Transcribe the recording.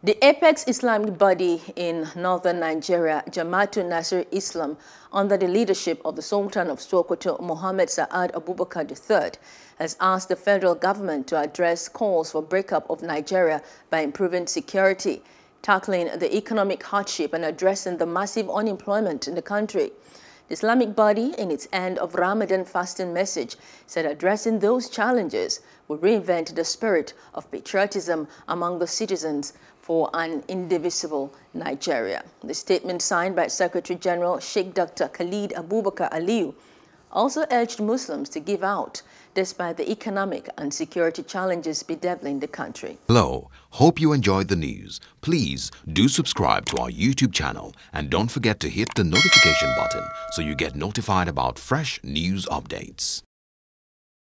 The apex Islamic body in northern Nigeria, Jama'atu Nasril Islam, under the leadership of the Sultan of Sokoto, Muhammad Sa'ad Abubakar III, has asked the federal government to address calls for breakup of Nigeria by improving security, tackling the economic hardship and addressing the massive unemployment in the country. The Islamic body, in its end of Ramadan fasting message, said addressing those challenges will reinvent the spirit of patriotism among the citizens for an indivisible Nigeria. The statement signed by Secretary General Sheikh Dr. Khalid Abubakar Aliyu also urged Muslims to give out despite the economic and security challenges bedeviling the country. Hello, hope you enjoyed the news. Please do subscribe to our YouTube channel and don't forget to hit the notification button so you get notified about fresh news updates.